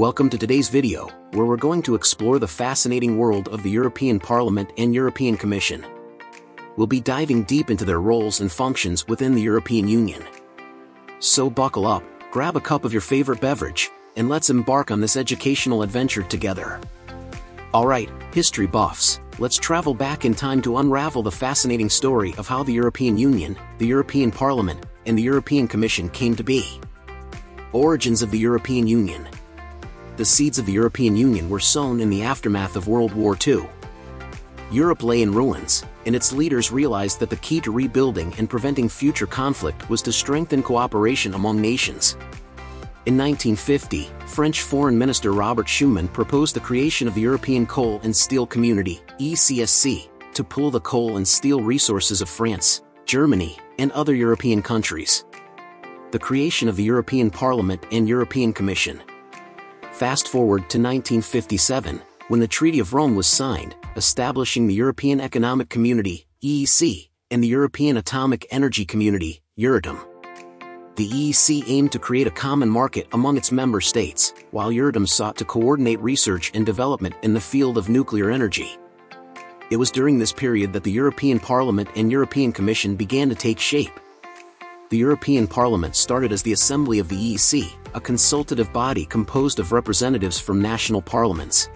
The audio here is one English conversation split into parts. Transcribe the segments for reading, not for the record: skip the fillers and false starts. Welcome to today's video, where we're going to explore the fascinating world of the European Parliament and European Commission. We'll be diving deep into their roles and functions within the European Union. So buckle up, grab a cup of your favorite beverage, and let's embark on this educational adventure together. Alright, history buffs, let's travel back in time to unravel the fascinating story of how the European Union, the European Parliament, and the European Commission came to be. Origins of the European Union. The seeds of the European Union were sown in the aftermath of World War II. Europe lay in ruins, and its leaders realized that the key to rebuilding and preventing future conflict was to strengthen cooperation among nations. In 1950, French Foreign Minister Robert Schuman proposed the creation of the European Coal and Steel Community, ECSC, to pool the coal and steel resources of France, Germany, and other European countries. The creation of the European Parliament and European Commission. Fast forward to 1957, when the Treaty of Rome was signed, establishing the European Economic Community, EEC, and the European Atomic Energy Community, EURATOM. The EEC aimed to create a common market among its member states, while EURATOM sought to coordinate research and development in the field of nuclear energy. It was during this period that the European Parliament and European Commission began to take shape. The European Parliament started as the Assembly of the EEC, a consultative body composed of representatives from national parliaments.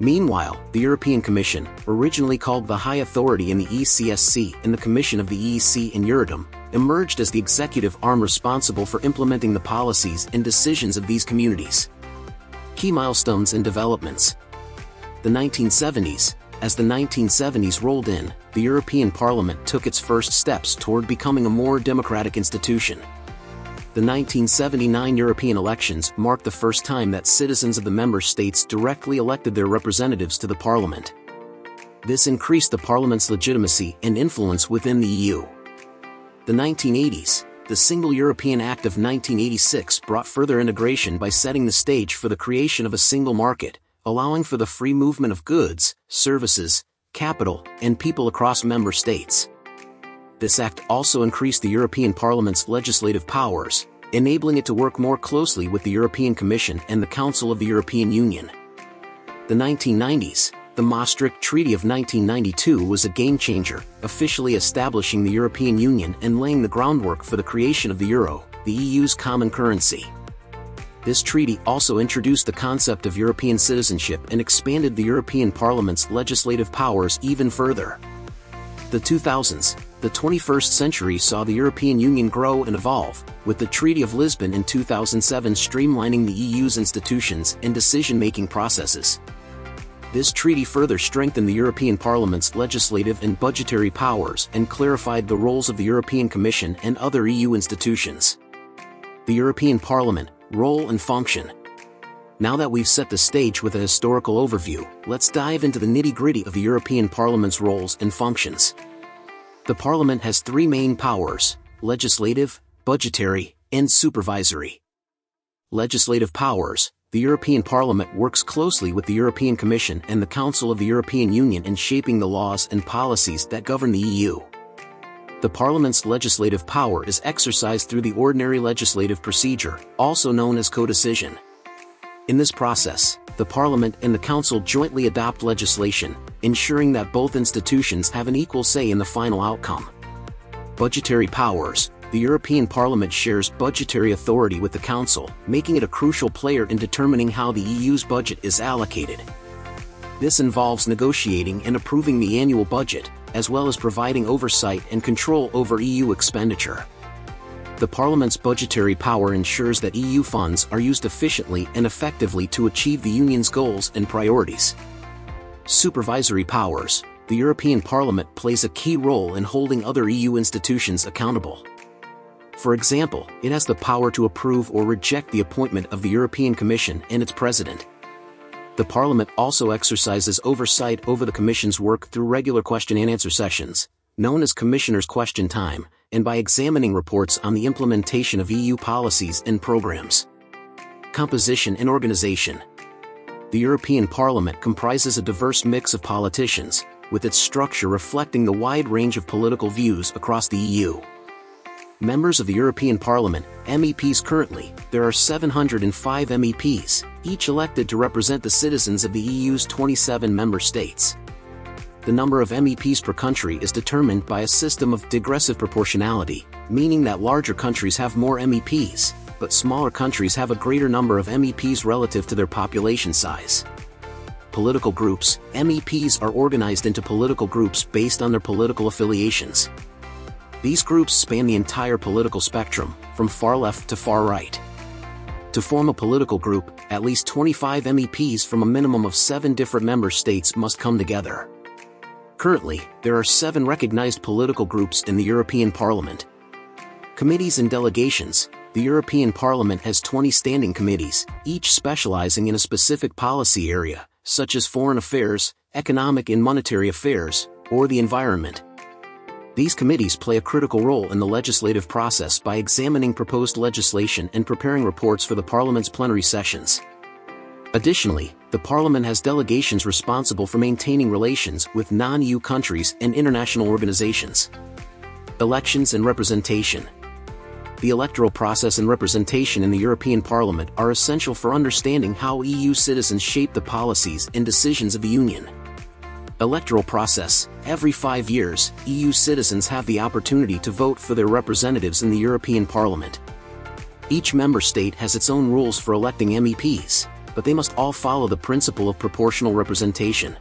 Meanwhile, the European Commission, originally called the High Authority in the ECSC and the Commission of the EEC and EURATOM, emerged as the executive arm responsible for implementing the policies and decisions of these communities. Key milestones and developments. The 1970s. As the 1970s rolled in, the European Parliament took its first steps toward becoming a more democratic institution. The 1979 European elections marked the first time that citizens of the member states directly elected their representatives to the Parliament. This increased the Parliament's legitimacy and influence within the EU. The 1980s, the Single European Act of 1986 brought further integration by setting the stage for the creation of a single market, allowing for the free movement of goods, services, capital, and people across member states. This act also increased the European Parliament's legislative powers, enabling it to work more closely with the European Commission and the Council of the European Union. The 1990s, the Maastricht Treaty of 1992 was a game-changer, officially establishing the European Union and laying the groundwork for the creation of the euro, the EU's common currency. This treaty also introduced the concept of European citizenship and expanded the European Parliament's legislative powers even further. The 2000s, the 21st century saw the European Union grow and evolve, with the Treaty of Lisbon in 2007 streamlining the EU's institutions and decision-making processes. This treaty further strengthened the European Parliament's legislative and budgetary powers and clarified the roles of the European Commission and other EU institutions. The European Parliament, role and function. Now that we've set the stage with a historical overview, let's dive into the nitty-gritty of the European Parliament's roles and functions. The Parliament has three main powers: legislative, budgetary, and supervisory. Legislative powers. The European Parliament works closely with the European Commission and the Council of the European Union in shaping the laws and policies that govern the EU. The Parliament's legislative power is exercised through the ordinary legislative procedure, also known as codecision. In this process, the Parliament and the Council jointly adopt legislation, ensuring that both institutions have an equal say in the final outcome. Budgetary powers. The European Parliament shares budgetary authority with the Council, making it a crucial player in determining how the EU's budget is allocated. This involves negotiating and approving the annual budget, as well as providing oversight and control over EU expenditure. The Parliament's budgetary power ensures that EU funds are used efficiently and effectively to achieve the Union's goals and priorities. Supervisory powers. The European Parliament plays a key role in holding other EU institutions accountable. For example, it has the power to approve or reject the appointment of the European Commission and its president. The Parliament also exercises oversight over the Commission's work through regular question and answer sessions, known as Commissioner's Question Time, and by examining reports on the implementation of EU policies and programs. Composition and organization. The European Parliament comprises a diverse mix of politicians, with its structure reflecting the wide range of political views across the EU. members of the European Parliament, MEPs currently, there are 705 MEPs, each elected to represent the citizens of the EU's 27 member states. The number of MEPs per country is determined by a system of digressive proportionality, meaning that larger countries have more MEPs, but smaller countries have a greater number of MEPs relative to their population size. Political groups, MEPs are organized into political groups based on their political affiliations. These groups span the entire political spectrum, from far left to far right. To form a political group, at least 25 MEPs from a minimum of 7 different member states must come together. Currently, there are 7 recognized political groups in the European Parliament. Committees and delegations. The European Parliament has 20 standing committees, each specializing in a specific policy area, such as foreign affairs, economic and monetary affairs, or the environment. These committees play a critical role in the legislative process by examining proposed legislation and preparing reports for the Parliament's plenary sessions. Additionally, the Parliament has delegations responsible for maintaining relations with non-EU countries and international organizations. Elections and representation. The electoral process and representation in the European Parliament are essential for understanding how EU citizens shape the policies and decisions of the Union. Electoral process. Every 5 years, EU citizens have the opportunity to vote for their representatives in the European Parliament. Each member state has its own rules for electing MEPs, but they must all follow the principle of proportional representation.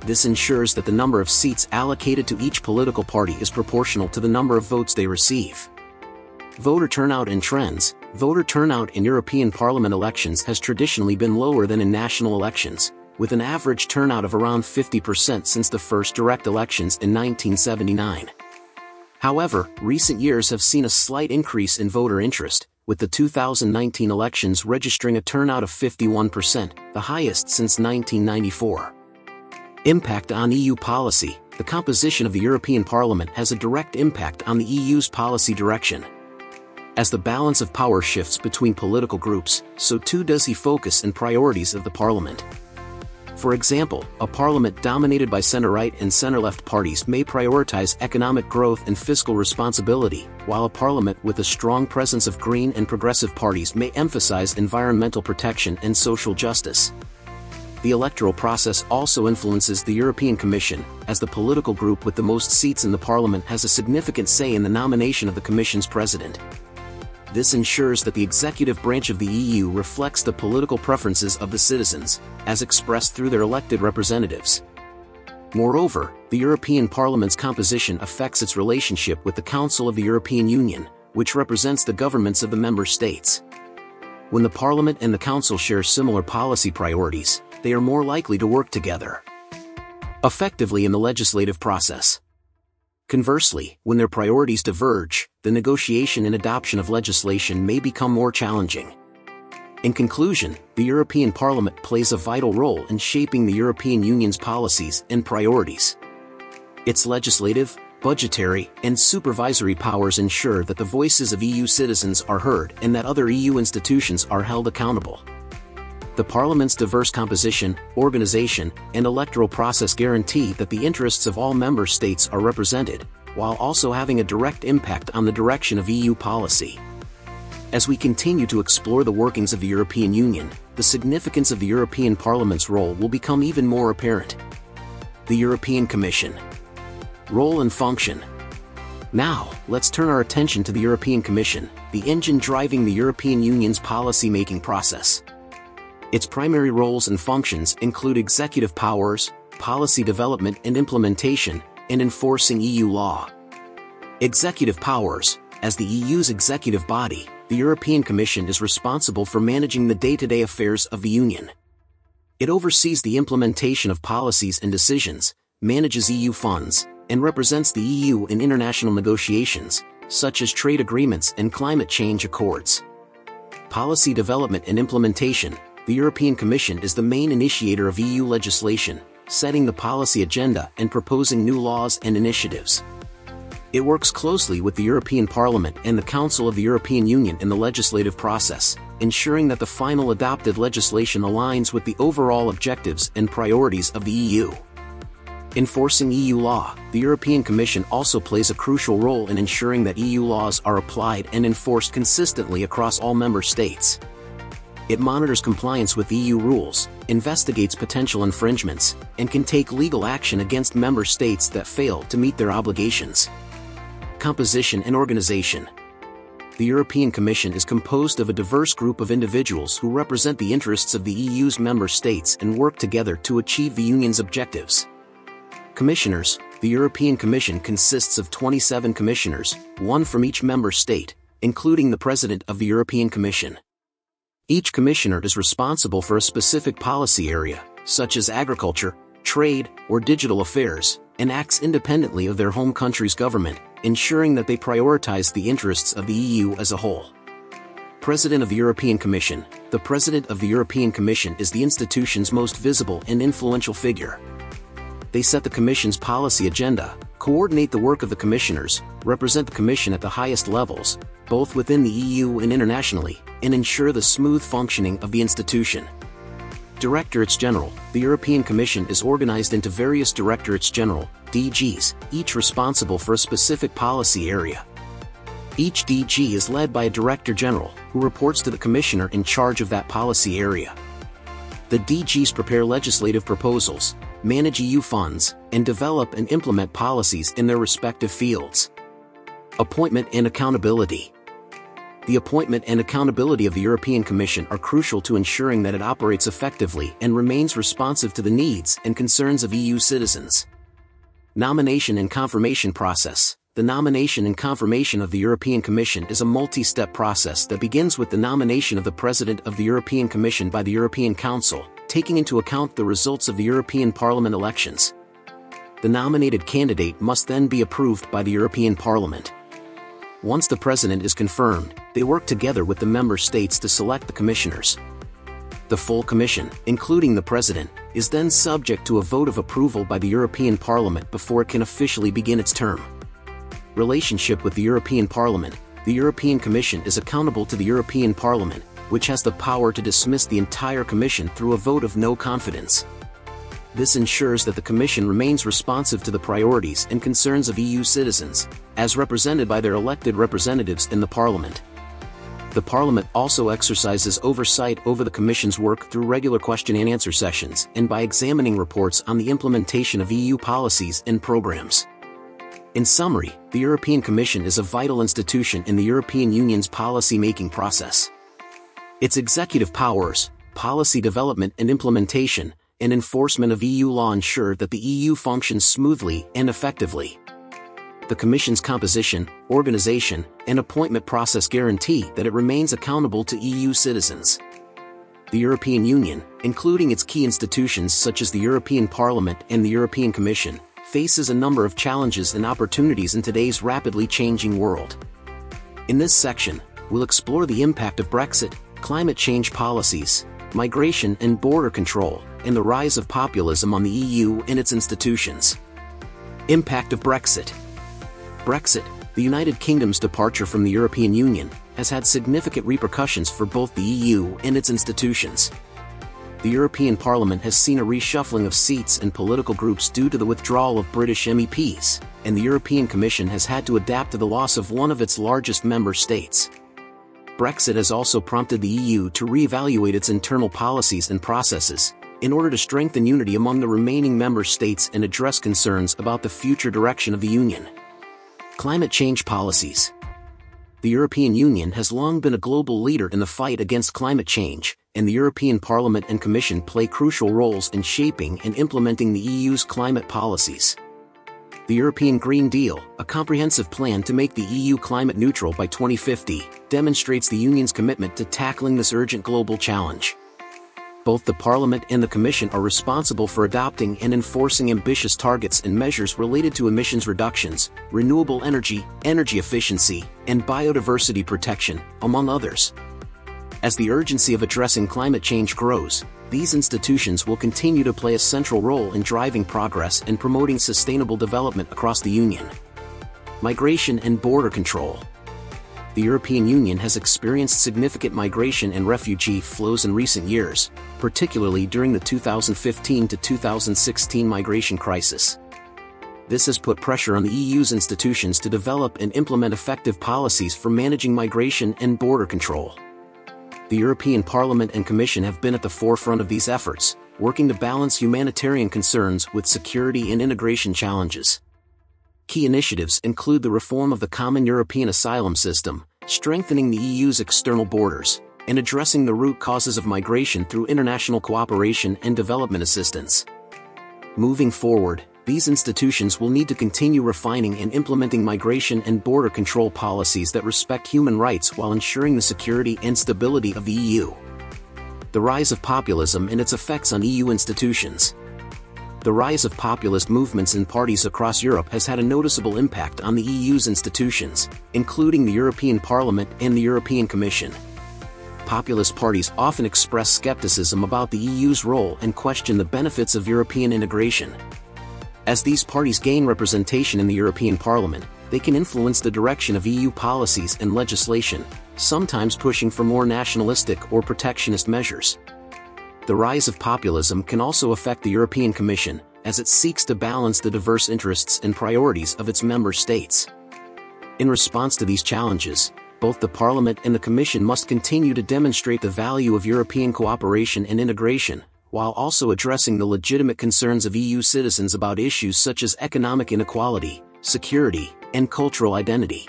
This ensures that the number of seats allocated to each political party is proportional to the number of votes they receive. Voter turnout and trends. Voter turnout in European Parliament elections has traditionally been lower than in national elections, with an average turnout of around 50% since the first direct elections in 1979. However, recent years have seen a slight increase in voter interest, with the 2019 elections registering a turnout of 51%, the highest since 1994. Impact on EU policy. The composition of the European Parliament has a direct impact on the EU's policy direction. As the balance of power shifts between political groups, so too does the focus and priorities of the Parliament. For example, a parliament dominated by centre-right and centre-left parties may prioritise economic growth and fiscal responsibility, while a parliament with a strong presence of green and progressive parties may emphasise environmental protection and social justice. The electoral process also influences the European Commission, as the political group with the most seats in the parliament has a significant say in the nomination of the Commission's president. This ensures that the executive branch of the EU reflects the political preferences of the citizens, as expressed through their elected representatives. Moreover, the European Parliament's composition affects its relationship with the Council of the European Union, which represents the governments of the member states. When the Parliament and the Council share similar policy priorities, they are more likely to work together effectively in the legislative process. Conversely, when their priorities diverge, the negotiation and adoption of legislation may become more challenging. In conclusion, the European Parliament plays a vital role in shaping the European Union's policies and priorities. Its legislative, budgetary, and supervisory powers ensure that the voices of EU citizens are heard and that other EU institutions are held accountable. The Parliament's diverse composition, organization, and electoral process guarantee that the interests of all member states are represented, while also having a direct impact on the direction of EU policy. As we continue to explore the workings of the European Union, the significance of the European Parliament's role will become even more apparent. The European Commission. Role and function. Now, let's turn our attention to the European Commission, the engine driving the European Union's policy-making process. Its primary roles and functions include executive powers, policy development and implementation, and enforcing EU law. Executive powers. As the EU's executive body, the European Commission is responsible for managing the day-to-day affairs of the Union. It oversees the implementation of policies and decisions, manages EU funds, and represents the EU in international negotiations, such as trade agreements and climate change accords. Policy development and implementation. The European Commission is the main initiator of EU legislation, setting the policy agenda and proposing new laws and initiatives. It works closely with the European Parliament and the Council of the European Union in the legislative process, ensuring that the final adopted legislation aligns with the overall objectives and priorities of the EU. Enforcing EU law, the European Commission also plays a crucial role in ensuring that EU laws are applied and enforced consistently across all member states. It monitors compliance with EU rules, investigates potential infringements, and can take legal action against member states that fail to meet their obligations. Composition and organization. The European Commission is composed of a diverse group of individuals who represent the interests of the EU's member states and work together to achieve the Union's objectives. Commissioners. The European Commission consists of 27 commissioners, one from each member state, including the President of the European Commission. Each commissioner is responsible for a specific policy area, such as agriculture, trade, or digital affairs, and acts independently of their home country's government, ensuring that they prioritize the interests of the EU as a whole. President of the European Commission. The President of the European Commission is the institution's most visible and influential figure. They set the Commission's policy agenda, coordinate the work of the commissioners, represent the Commission at the highest levels, both within the EU and internationally, and ensure the smooth functioning of the institution. Directorates General. The European Commission is organized into various Directorates General, DGs, each responsible for a specific policy area. Each DG is led by a Director General, who reports to the Commissioner in charge of that policy area. The DGs prepare legislative proposals, manage EU funds, and develop and implement policies in their respective fields. Appointment and accountability. The appointment and accountability of the European Commission are crucial to ensuring that it operates effectively and remains responsive to the needs and concerns of EU citizens. Nomination and confirmation process. The nomination and confirmation of the European Commission is a multi-step process that begins with the nomination of the President of the European Commission by the European Council, taking into account the results of the European Parliament elections. The nominated candidate must then be approved by the European Parliament. Once the President is confirmed, they work together with the member states to select the commissioners. The full Commission, including the President, is then subject to a vote of approval by the European Parliament before it can officially begin its term. Relationship with the European Parliament. The European Commission is accountable to the European Parliament, which has the power to dismiss the entire Commission through a vote of no confidence. This ensures that the Commission remains responsive to the priorities and concerns of EU citizens, as represented by their elected representatives in the Parliament. The Parliament also exercises oversight over the Commission's work through regular question and answer sessions and by examining reports on the implementation of EU policies and programs. In summary, the European Commission is a vital institution in the European Union's policy-making process. Its executive powers, policy development and implementation, and enforcement of EU law ensure that the EU functions smoothly and effectively. The Commission's composition, organization, and appointment process guarantee that it remains accountable to EU citizens. The European Union, including its key institutions such as the European Parliament and the European Commission, faces a number of challenges and opportunities in today's rapidly changing world. In this section, we'll explore the impact of Brexit, climate change policies, migration and border control, and the rise of populism on the EU and its institutions. Impact of Brexit. Brexit, the United Kingdom's departure from the European Union, has had significant repercussions for both the EU and its institutions. The European Parliament has seen a reshuffling of seats and political groups due to the withdrawal of British MEPs, and the European Commission has had to adapt to the loss of one of its largest member states. Brexit has also prompted the EU to reevaluate its internal policies and processes, in order to strengthen unity among the remaining member states and address concerns about the future direction of the Union. Climate change policies. The European Union has long been a global leader in the fight against climate change, and the European Parliament and Commission play crucial roles in shaping and implementing the EU's climate policies. The European Green Deal, a comprehensive plan to make the EU climate neutral by 2050, demonstrates the Union's commitment to tackling this urgent global challenge. Both the Parliament and the Commission are responsible for adopting and enforcing ambitious targets and measures related to emissions reductions, renewable energy, energy efficiency, and biodiversity protection, among others. As the urgency of addressing climate change grows, these institutions will continue to play a central role in driving progress and promoting sustainable development across the Union. Migration and border control. The European Union has experienced significant migration and refugee flows in recent years, particularly during the 2015 to 2016 migration crisis, This has put pressure on the EU's institutions to develop and implement effective policies for managing migration and border control. The European Parliament and Commission have been at the forefront of these efforts, working to balance humanitarian concerns with security and integration challenges. Key initiatives include the reform of the Common European Asylum System, strengthening the EU's external borders, and addressing the root causes of migration through international cooperation and development assistance. Moving forward, these institutions will need to continue refining and implementing migration and border control policies that respect human rights while ensuring the security and stability of the EU. The rise of populism and its effects on EU institutions. The rise of populist movements and parties across Europe has had a noticeable impact on the EU's institutions, including the European Parliament and the European Commission. Populist parties often express skepticism about the EU's role and question the benefits of European integration. As these parties gain representation in the European Parliament, they can influence the direction of EU policies and legislation, sometimes pushing for more nationalistic or protectionist measures. The rise of populism can also affect the European Commission, as it seeks to balance the diverse interests and priorities of its member states. In response to these challenges, both the Parliament and the Commission must continue to demonstrate the value of European cooperation and integration, while also addressing the legitimate concerns of EU citizens about issues such as economic inequality, security, and cultural identity.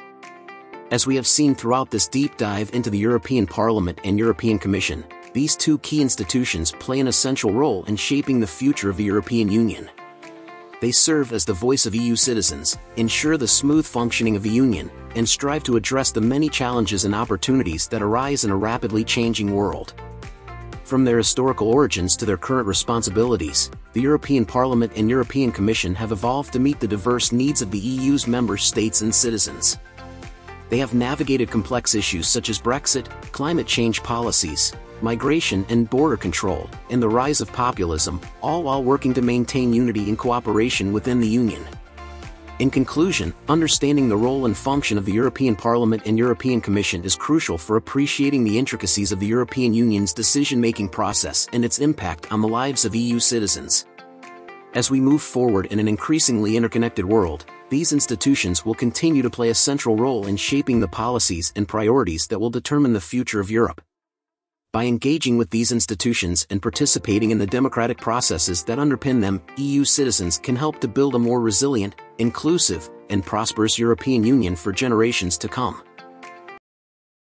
As we have seen throughout this deep dive into the European Parliament and European Commission, these two key institutions play an essential role in shaping the future of the European Union. They serve as the voice of EU citizens, ensure the smooth functioning of the Union, and strive to address the many challenges and opportunities that arise in a rapidly changing world. From their historical origins to their current responsibilities, the European Parliament and European Commission have evolved to meet the diverse needs of the EU's member states and citizens. They have navigated complex issues such as Brexit, climate change policies, migration and border control, and the rise of populism, all while working to maintain unity and cooperation within the Union. In conclusion, understanding the role and function of the European Parliament and European Commission is crucial for appreciating the intricacies of the European Union's decision-making process and its impact on the lives of EU citizens. As we move forward in an increasingly interconnected world, these institutions will continue to play a central role in shaping the policies and priorities that will determine the future of Europe. By engaging with these institutions and participating in the democratic processes that underpin them, EU citizens can help to build a more resilient, inclusive, and prosperous European Union for generations to come.